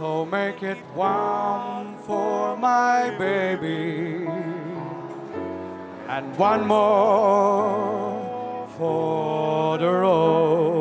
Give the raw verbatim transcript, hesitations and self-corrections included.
So make it one for my baby, and one more for the road.